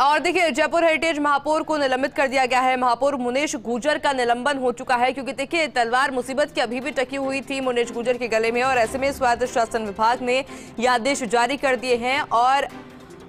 और देखिए जयपुर हेरिटेज महापौर को निलंबित कर दिया गया है। महापौर मुनेश गुर्जर का निलंबन हो चुका है, क्योंकि देखिए तलवार मुसीबत की अभी भी टकी हुई थी मुनेश गुर्जर के गले में, और ऐसे में स्वास्थ्य शासन विभाग ने ये आदेश जारी कर दिए हैं और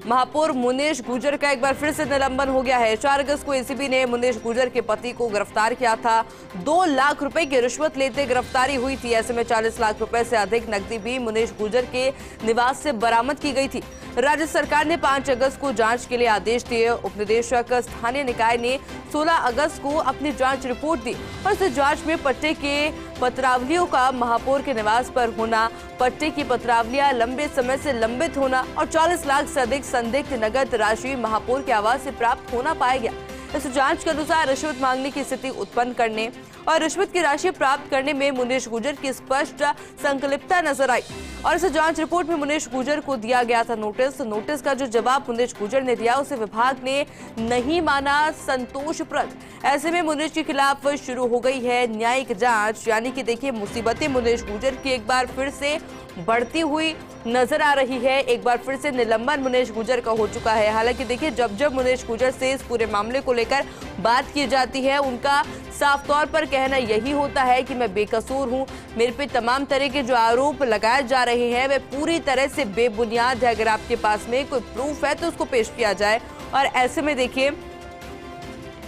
महापौर मुनेश गुर्जर का एक बार फिर से निलंबन हो गया है। 4 अगस्त को एसीबी ने मुनेश गुर्जर के पति को गिरफ्तार किया था। 2 लाख रुपए की रिश्वत लेते गिरफ्तारी हुई थी। ऐसे में 40 लाख रुपए से अधिक नकदी भी मुनेश गुर्जर के निवास से बरामद की गई थी। राज्य सरकार ने 5 अगस्त को जांच के लिए आदेश दिए। उपनिदेशक स्थानीय निकाय ने 16 अगस्त को अपनी जांच रिपोर्ट दी और इस जांच में पट्टे के पत्रावलियों का महापौर के निवास पर होना, पट्टे की पत्रावलियां लंबे समय से लंबित होना और 40 लाख से अधिक संदिग्ध नगद राशि महापौर के आवास से प्राप्त होना पाया गया। इस जांच के अनुसार रिश्वत मांगने की स्थिति उत्पन्न करने और रिश्वत की राशि प्राप्त करने में मुनेश गुर्जर की स्पष्ट संलिप्तता नजर आई और इस जांच रिपोर्ट में मुनेश गुर्जर को दिया गया था नोटिस। नोटिस का जो जवाब मुनेश गुर्जर ने दिया उसे विभाग ने नहीं माना संतोषप्रद। ऐसे में मुनेश के खिलाफ शुरू हो गई है न्यायिक जांच। यानी कि देखिए मुसीबतें मुनेश गुर्जर की एक बार फिर से बढ़ती हुई नजर आ रही है। एक बार फिर से निलंबन मुनेश गुर्जर का हो चुका है। हालांकि देखिए जब जब मुनेश गुर्जर से इस पूरे मामले को लेकर बात की जाती है, उनका साफ तौर पर कहना यही होता है कि मैं बेकसूर हूं, मेरे पे तमाम तरह के जो आरोप लगाए जा रहे हैं वे पूरी तरह से बेबुनियाद है। अगर आपके पास में कोई प्रूफ है तो उसको पेश किया जाए। और ऐसे में देखिए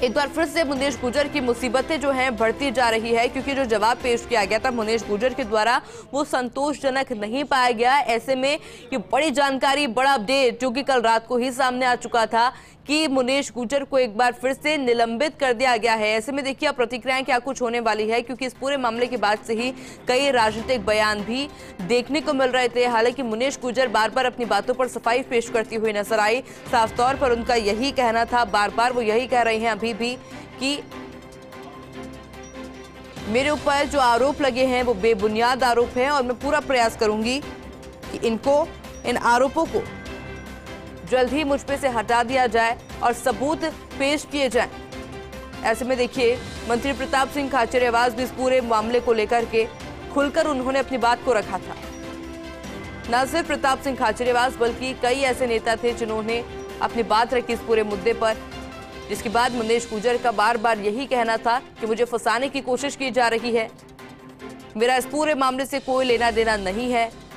एक बार फिर से मुनेश गुर्जर की मुसीबतें जो हैं बढ़ती जा रही है, क्योंकि जो जवाब पेश किया गया था मुनेश गुर्जर के द्वारा वो संतोषजनक नहीं पाया गया। ऐसे में ये बड़ी जानकारी, बड़ा अपडेट जो कि कल रात को ही सामने आ चुका था कि मुनेश गुर्जर को एक बार फिर से निलंबित कर दिया गया है। ऐसे में देखिए प्रतिक्रियाएं क्या कुछ होने वाली है, क्योंकि इस पूरे मामले के बाद से ही कई राजनीतिक बयान भी देखने को मिल रहे थे। हालांकि मुनेश गुर्जर बार बार अपनी बातों पर सफाई पेश करती हुई नजर आई। साफ तौर पर उनका यही कहना था, बार बार वो यही कह रहे हैं अभी भी कि मेरे ऊपर जो आरोप लगे हैं वो बेबुनियाद आरोप हैं और मैं पूरा प्रयास करूंगी कि इनको, इन आरोपों को जल्द ही मुझ पे से हटा दिया जाए और सबूत पेश किए जाएं। ऐसे में देखिए मंत्री प्रताप सिंह खाचरियावास भी इस पूरे मामले को लेकर के खुलकर उन्होंने अपनी बात को रखा था। न सिर्फ प्रताप सिंह खाचरियावास बल्कि कई ऐसे नेता थे जिन्होंने अपनी बात रखी इस पूरे मुद्दे पर, जिसके बाद मुनेश गुर्जर का बार बार यही कहना था कि मुझे फंसाने की कोशिश की जा रही है, मेरा इस पूरे मामले से कोई लेना देना नहीं है,